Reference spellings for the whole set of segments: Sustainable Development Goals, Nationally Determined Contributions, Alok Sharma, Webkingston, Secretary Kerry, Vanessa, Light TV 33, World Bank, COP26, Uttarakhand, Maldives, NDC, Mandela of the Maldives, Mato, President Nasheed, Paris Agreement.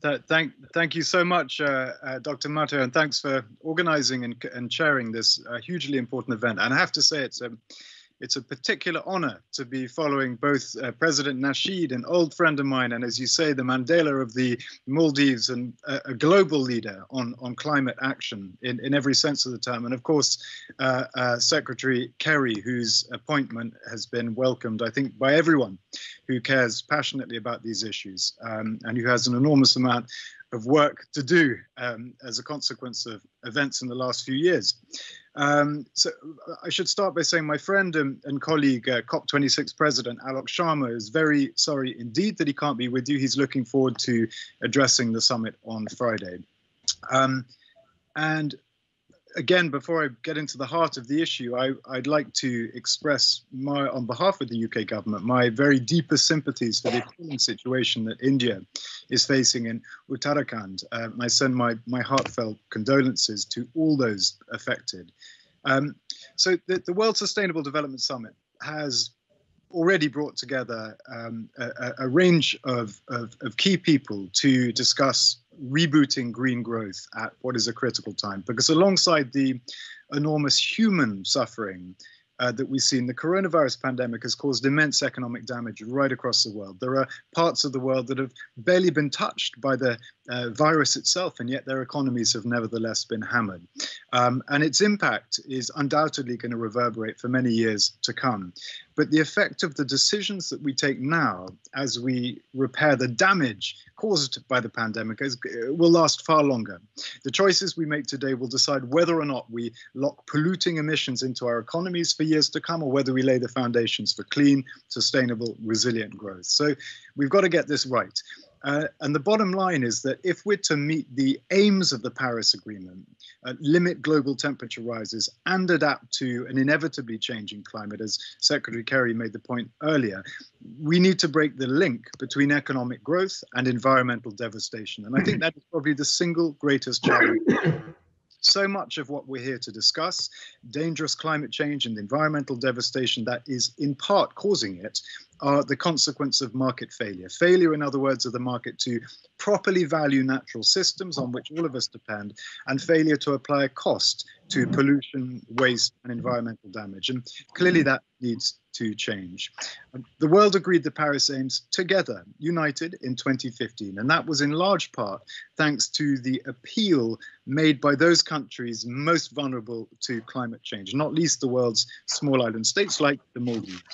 Thank you so much, Dr. Mato, and thanks for organizing and chairing this hugely important event. And I have to say, it's a particular honor to be following both President Nasheed, an old friend of mine, and as you say, the Mandela of the Maldives, and a global leader on climate action in every sense of the term. And of course, Secretary Kerry, whose appointment has been welcomed, I think, by everyone who cares passionately about these issues, and who has an enormous amount of work to do as a consequence of events in the last few years. So I should start by saying my friend and colleague, COP26 President Alok Sharma, is very sorry indeed that he can't be with you. He's looking forward to addressing the summit on Friday. And again, before I get into the heart of the issue, I'd like to express on behalf of the UK government, my very deepest sympathies for the appalling situation that India is facing in Uttarakhand. I send my heartfelt condolences to all those affected. So the World Sustainable Development Summit has already brought together a range of key people to discuss rebooting green growth at what is a critical time, because alongside the enormous human suffering that we've seen, the coronavirus pandemic has caused immense economic damage right across the world. There are parts of the world that have barely been touched by the virus itself, and yet their economies have nevertheless been hammered. And its impact is undoubtedly going to reverberate for many years to come. But the effect of the decisions that we take now as we repair the damage caused by the pandemic will last far longer. The choices we make today will decide whether or not we lock polluting emissions into our economies for years to come, or whether we lay the foundations for clean, sustainable, resilient growth. So we've got to get this right. And the bottom line is that if we're to meet the aims of the Paris Agreement, limit global temperature rises and adapt to an inevitably changing climate, as Secretary Kerry made the point earlier, we need to break the link between economic growth and environmental devastation. And I think that is probably the single greatest challenge. So much of what we're here to discuss, dangerous climate change and the environmental devastation that is in part causing it, are the consequence of market failure. Failure, in other words, of the market to properly value natural systems on which all of us depend, and failure to apply a cost to pollution, waste, and environmental damage. And clearly that needs to change. The world agreed the Paris aims together, united, in 2015. And that was in large part thanks to the appeal made by those countries most vulnerable to climate change, not least the world's small island states like the Maldives.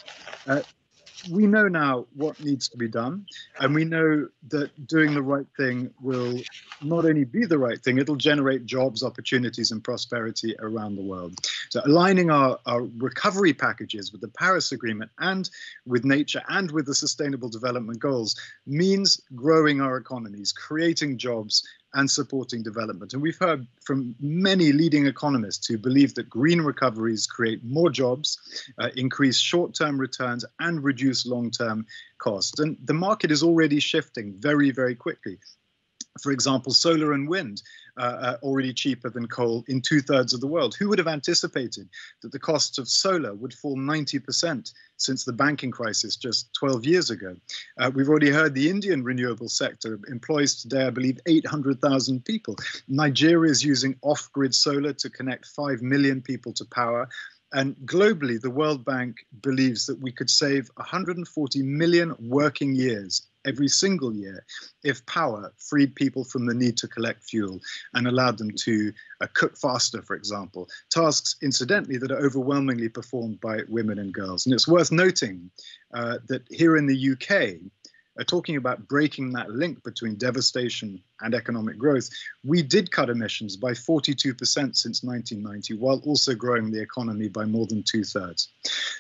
We know now what needs to be done, and we know that doing the right thing will not only be the right thing, it'll generate jobs, opportunities, and prosperity around the world. So aligning our recovery packages with the Paris Agreement and with nature and with the Sustainable Development Goals means growing our economies, creating jobs, and supporting development. And we've heard from many leading economists who believe that green recoveries create more jobs, increase short-term returns, and reduce long-term costs. And the market is already shifting very, very quickly. For example, solar and wind are already cheaper than coal in 2/3 of the world. Who would have anticipated that the cost of solar would fall 90% since the banking crisis just 12 years ago? We've already heard the Indian renewable sector employs today, I believe, 800,000 people. Nigeria is using off-grid solar to connect 5 million people to power. And globally, the World Bank believes that we could save 140 million working years every single year if power freed people from the need to collect fuel and allowed them to cook faster, for example. Tasks, incidentally, that are overwhelmingly performed by women and girls. And it's worth noting that here in the UK, talking about breaking that link between devastation and economic growth, we did cut emissions by 42% since 1990, while also growing the economy by more than 2/3.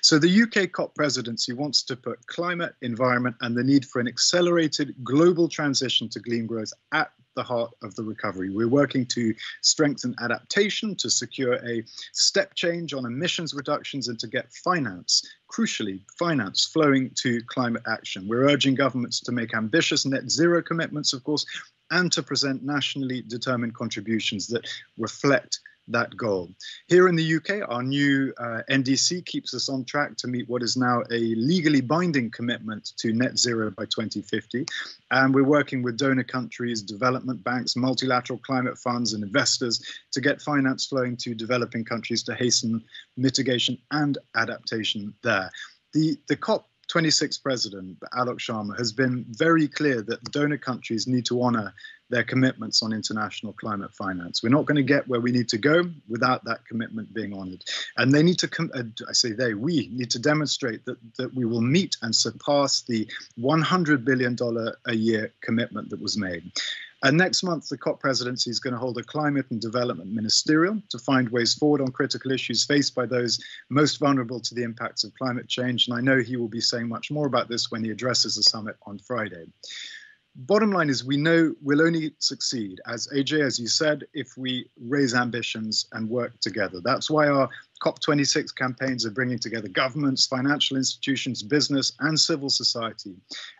So the UK COP presidency wants to put climate, environment, and the need for an accelerated global transition to green growth at the heart of the recovery. We're working to strengthen adaptation, to secure a step change on emissions reductions, and to get finance, crucially, finance flowing to climate action. We're urging governments to make ambitious net zero commitments, of course, and to present nationally determined contributions that reflect that goal. Here in the UK, our new NDC keeps us on track to meet what is now a legally binding commitment to net zero by 2050. And we're working with donor countries, development banks, multilateral climate funds and investors to get finance flowing to developing countries to hasten mitigation and adaptation there. The COP26 president, Alok Sharma, has been very clear that donor countries need to honor their commitments on international climate finance. We're not going to get where we need to go without that commitment being honored. And they need to, we need to demonstrate that we will meet and surpass the $100 billion a year commitment that was made. And next month, the COP presidency is going to hold a climate and development ministerial to find ways forward on critical issues faced by those most vulnerable to the impacts of climate change. And I know he will be saying much more about this when he addresses the summit on Friday. Bottom line is we know we'll only succeed, as AJ, as you said, if we raise ambitions and work together. That's why our COP26 campaigns are bringing together governments, financial institutions, business and civil society.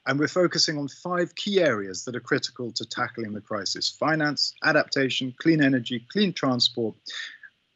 And we're focusing on 5 key areas that are critical to tackling the crisis: finance, adaptation, clean energy, clean transport,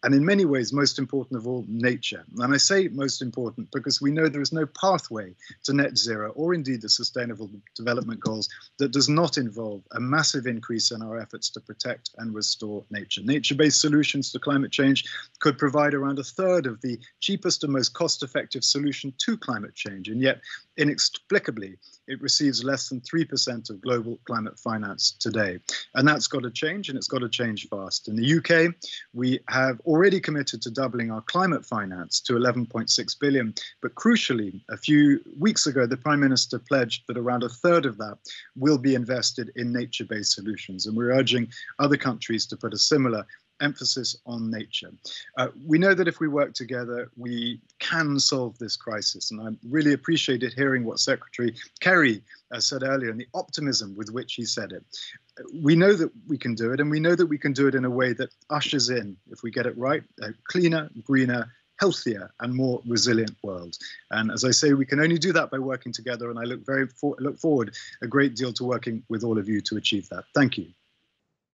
and in many ways, most important of all, nature. And I say most important because we know there is no pathway to net zero or indeed the Sustainable Development Goals that does not involve a massive increase in our efforts to protect and restore nature. Nature-based solutions to climate change could provide around 1/3 of the cheapest and most cost-effective solution to climate change, and yet inexplicably, it receives less than 3% of global climate finance today. And that's got to change, and it's got to change fast. In the UK, we have already committed to doubling our climate finance to 11.6 billion. But crucially, a few weeks ago, the Prime Minister pledged that around 1/3 of that will be invested in nature-based solutions. And we're urging other countries to put a similar emphasis on nature. We know that if we work together, we can solve this crisis. And I really appreciated hearing what Secretary Kerry said earlier and the optimism with which he said it. We know that we can do it, and we know that we can do it in a way that ushers in, if we get it right, a cleaner, greener, healthier and more resilient world. And as I say, we can only do that by working together. And I look forward a great deal to working with all of you to achieve that. Thank you.